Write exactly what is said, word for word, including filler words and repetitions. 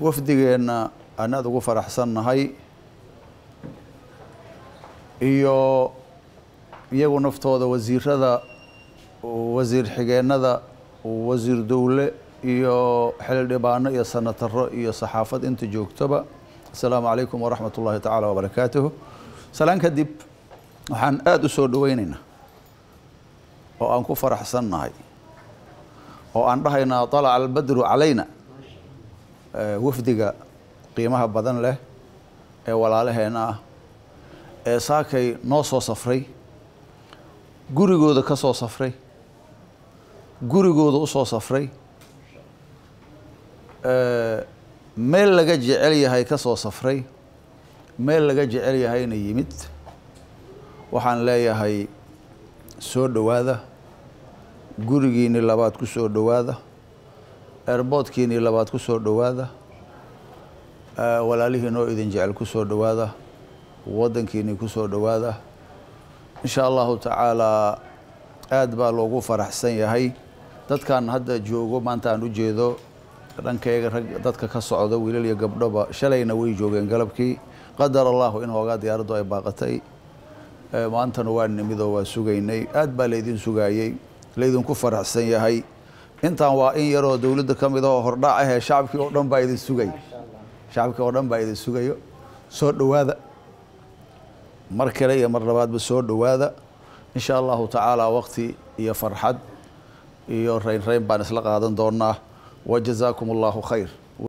wafdigeena anaad ugu faraxsannahay iyo iyagu naftooda wasiirada wasiir xigeenada wasiir dawle iyo xil dhibaano iyo sanatarro iyo saxaafad inta joogtaba assalaamu alaykum wa rahmatullahi ta'ala wa barakaatuh salaan kadib waxaan aad u soo dhaweynaynaa oo aan ku faraxsannahay oo aan dhahaynaa tala al badru alayna wafdiga qiimaha badan leh ee walaalaheena ee saakay noo soo safray gurigooda ka soo safray gurigooda u soo safray ee meel laga jecel yahay ka soo safray meel laga jecel yahayna yimid waxaan leeyahay soo dhawaada gurigiina labaad ku soo dhawaada airportkiina labaad ku soo dhawaada walaalihiin oo idin jecel ku soo dhawaada wadankiina ku soo dhawaada insha Allah ta'ala aad baa loogu faraxsan yahay dadkan hadda joogo maanta aan u jeedo dhankayga dadka ka socda wiilal iyo gabdhaba shalayna way joogeen galabkii qadar Allah in hooga diyaarado ay baaqatay maantana waa nimido waa sugaynay aad baa leedin sugaayay leedin ku faraxsan yahay intan waa in yaroo dawladda kamida oo hordhac ah ee shacabkii oo dhan baa idin sugay shacabkii oo dhan baa idin sugayo soo dhawaada mar kale iyo mar labaad ba soo dhawaada insha Allah ta'ala waqti iyo farxad iyo rayn rayn baan isla qaadan doonaa wa jazakumullahu khayr